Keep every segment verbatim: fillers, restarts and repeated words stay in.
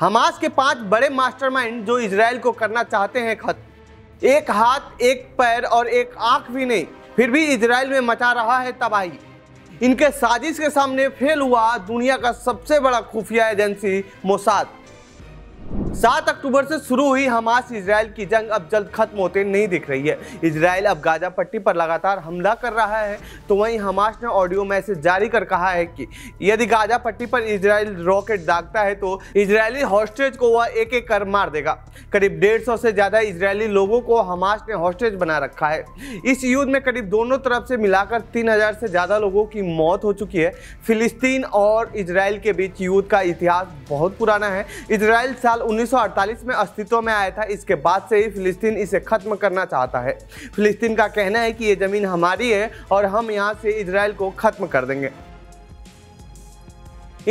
Hamas के पांच बड़े मास्टरमाइंड जो इजराइल को करना चाहते हैं खत्म, एक हाथ एक पैर और एक आंख भी नहीं, फिर भी इजराइल में मचा रहा है तबाही। इनके साजिश के सामने फेल हुआ दुनिया का सबसे बड़ा खुफिया एजेंसी मोसाद। सात अक्टूबर से शुरू हुई हमास इजराइल की जंग अब जल्द खत्म होते नहीं दिख रही है। इजराइल अब गाजा पट्टी पर लगातार हमला कर रहा है, तो वहीं हमास ने ऑडियो मैसेज जारी कर कहा है कि यदि गाजा पट्टी पर इजराइल रॉकेट दागता है तो इजरायली हॉस्टेज को वह एक एक कर मार देगा। करीब डेढ़ सौ से ज़्यादा इजरायली लोगों को हमास ने हॉस्टेज बना रखा है। इस युद्ध में करीब दोनों तरफ से मिलाकर तीन हज़ार से ज़्यादा लोगों की मौत हो चुकी है। फिलिस्तीन और इजराइल के बीच युद्ध का इतिहास बहुत पुराना है। इजराइल साल उन्नीस सौ अड़तालीस में अस्तित्व में आया था। इसके बाद से ही फिलिस्तीन इसे खत्म करना चाहता है। फिलिस्तीन का कहना है कि ये ज़मीन हमारी है और हम यहाँ से इजराइल को खत्म कर देंगे।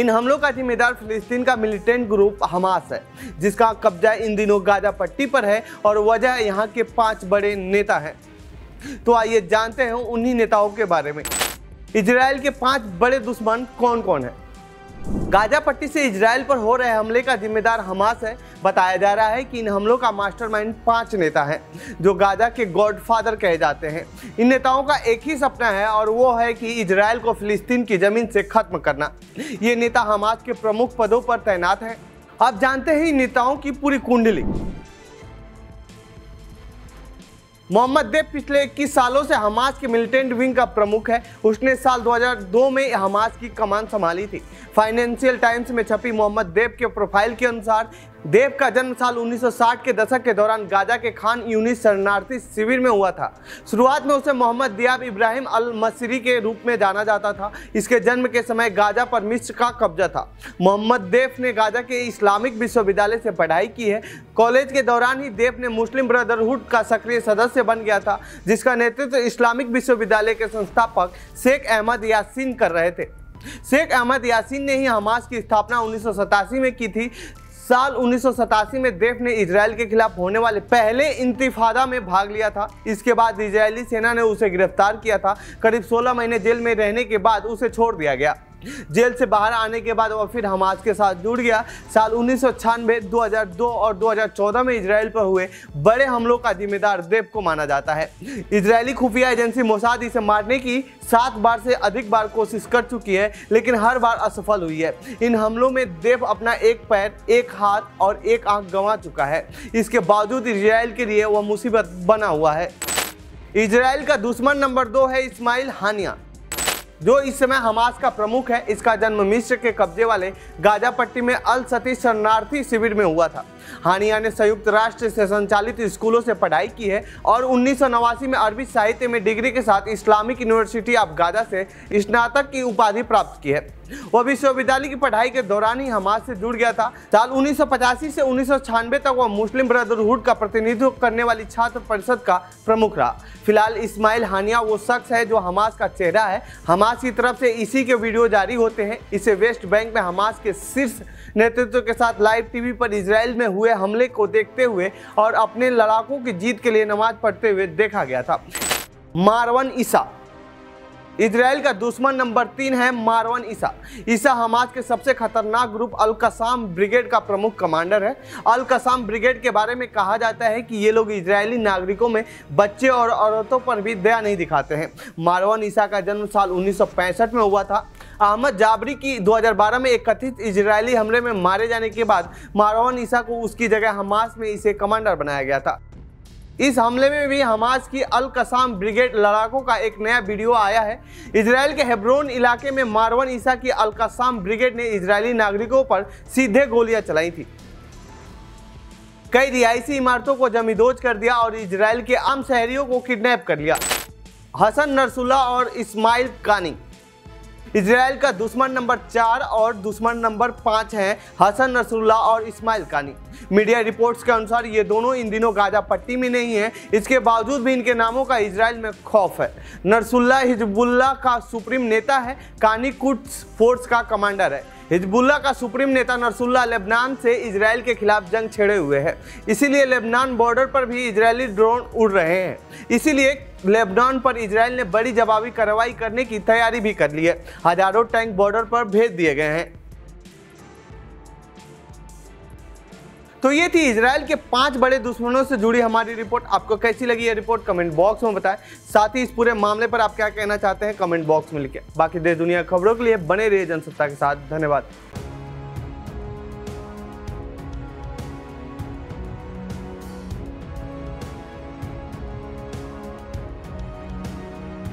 इन हमलों का जिम्मेदार फिलिस्तीन का मिलिटेंट ग्रुप हमास है, जिसका कब्जा इन दिनों गाजा पट्टी पर है और वजह यहाँ के पांच बड़े नेता हैं। तो आइए जानते हैं उन्हीं नेताओं के बारे में। इजराइल के पांच बड़े दुश्मन कौन कौन है? गाजा पट्टी से इजराइल पर हो रहे हमले का जिम्मेदार हमास है। बताया जा रहा है कि इन हमलों का मास्टरमाइंड पांच नेता हैं, जो गाजा के गॉडफादर कहे जाते हैं। इन नेताओं का एक ही सपना है और वो है कि इजराइल को फिलिस्तीन की ज़मीन से खत्म करना। ये नेता हमास के प्रमुख पदों पर तैनात हैं। आप जानते हैं इन नेताओं की पूरी कुंडली। मोहम्मद देब पिछले इक्कीस सालों से हमास के मिलिटेंट विंग का प्रमुख है। उसने साल दो हज़ार दो में हमास की कमान संभाली थी। फाइनेंशियल टाइम्स में छपी मोहम्मद देब के प्रोफाइल के अनुसार देव का जन्म साल उन्नीस सौ साठ के दशक के दौरान गाजा के खान यूनिस शरणार्थी शिविर में हुआ था। शुरुआत में उसे मोहम्मद दियाब इब्राहिम अल मसरी के रूप में जाना जाता था। इसके जन्म के समय गाजा पर मिस्र का कब्जा था। मोहम्मद देव ने गाजा के इस्लामिक विश्वविद्यालय से पढ़ाई की है। कॉलेज के दौरान ही देव ने मुस्लिम ब्रदरहुड का सक्रिय सदस्य बन गया था, जिसका नेतृत्व इस्लामिक विश्वविद्यालय के संस्थापक शेख अहमद यासीन कर रहे थे। शेख अहमद यासीन ने ही हमास की स्थापना उन्नीस सौ सतासी में की थी। साल उन्नीस सौ सतासी में देव ने इजराइल के खिलाफ होने वाले पहले इंतिफादा में भाग लिया था। इसके बाद इजरायली सेना ने उसे गिरफ्तार किया था। करीब सोलह महीने जेल में रहने के बाद उसे छोड़ दिया गया। जेल से बाहर आने के बाद वह फिर हमास के साथ जुड़ गया। साल उन्नीस सौ छियानवे दो हज़ार दो और दो हज़ार चौदह में इजराइल पर हुए बड़े हमलों का जिम्मेदार देव को माना जाता है। इजरायली खुफिया एजेंसी मोसाद इसे मारने की सात बार से अधिक बार कोशिश कर चुकी है, लेकिन हर बार असफल हुई है। इन हमलों में देव अपना एक पैर, एक हाथ और एक आंख गंवा चुका है। इसके बावजूद इजराइल के लिए वह मुसीबत बना हुआ है। इजराइल का दुश्मन नंबर दो है इस्माइल हानिया, जो इस समय हमास का प्रमुख है। इसका जन्म मिस्र के कब्जे वाले गाजा पट्टी में अल सती शरणार्थी शिविर में हुआ था। हानिया ने संयुक्त राष्ट्र से संचालित स्कूलों से पढ़ाई की है और उन्नीस सौ नवासी में अरबी साहित्य में डिग्री के साथ इस्लामिक यूनिवर्सिटी ऑफ गाजा से स्नातक की उपाधि प्राप्त की है। वह विश्वविद्यालय की पढ़ाई के दौरान ही हमास से जुड़ गया था। साल उन्नीस सौ पचासी से उन्नीस सौ छियानवे तक वह मुस्लिम ब्रदरहुड का प्रतिनिधित्व करने वाली छात्र परिषद का प्रमुख रहा। फिलहाल इस्माइल हानिया वो शख्स है जो हमास का चेहरा है। हमास की तरफ से इसी के वीडियो जारी होते हैं। इसे वेस्ट बैंक में हमास के शीर्ष नेतृत्व के साथ लाइव टीवी पर इजराइल में हुए हमले को देखते हुए और अपने लड़ाकों की जीत के लिए नमाज पढ़ते हुए देखा गया था। मारवन ईसा इजराइल का दुश्मन नंबर तीन है। मारवन ईसा ईसा हमास के सबसे खतरनाक ग्रुप अल कसाम ब्रिगेड का प्रमुख कमांडर है। अल कसाम ब्रिगेड के बारे में कहा जाता है कि ये लोग इजरायली नागरिकों में बच्चे और औरतों पर भी दया नहीं दिखाते हैं। मारवन ईसा का जन्म साल उन्नीस सौ पैंसठ में हुआ था। अहमद जाबरी की दो हज़ार बारह में एक कथित इजरायली हमले में मारे जाने के बाद मारवन ईसा को उसकी जगह हमास में इसे कमांडर बनाया गया था। इस हमले में भी हमास की अल कसाम ब्रिगेड लड़ाकों का एक नया वीडियो आया है। इजराइल के हेब्रोन इलाके में मारवन ईसा की अल कसाम ब्रिगेड ने इजरायली नागरिकों पर सीधे गोलियां चलाई थी, कई रिहायशी इमारतों को जमींदोज कर दिया और इजराइल के आम शहरियों को किडनैप कर लिया। हसन नसरल्लाह और इस्माइल कानी इजराइल का दुश्मन नंबर चार और दुश्मन नंबर पाँच हैं हसन नसरल्लाह और इस्माइल कानी। मीडिया रिपोर्ट्स के अनुसार ये दोनों इन दिनों गाजा पट्टी में नहीं हैं। इसके बावजूद भी इनके नामों का इजराइल में खौफ है। नसरल्लाह हिजबुल्ला का सुप्रीम नेता है। कानी कुट्स फोर्स का कमांडर है। हिजबुल्ला का सुप्रीम नेता नसरल्लाह लेबनान से इजराइल के खिलाफ जंग छेड़े हुए है, इसीलिए लेबनान बॉर्डर पर भी इजरायली ड्रोन उड़ रहे हैं। इसीलिए लेबनान पर इजराइल ने बड़ी जवाबी कार्रवाई करने की तैयारी भी कर ली है। हजारों टैंक बॉर्डर पर भेज दिए गए हैं। तो ये थी इजराइल के पांच बड़े दुश्मनों से जुड़ी हमारी रिपोर्ट। आपको कैसी लगी ये रिपोर्ट कमेंट बॉक्स में बताएं, साथ ही इस पूरे मामले पर आप क्या कहना चाहते हैं कमेंट बॉक्स में लिखें। बाकी देश दुनिया खबरों के लिए बने रहिए जनसत्ता के साथ। धन्यवाद।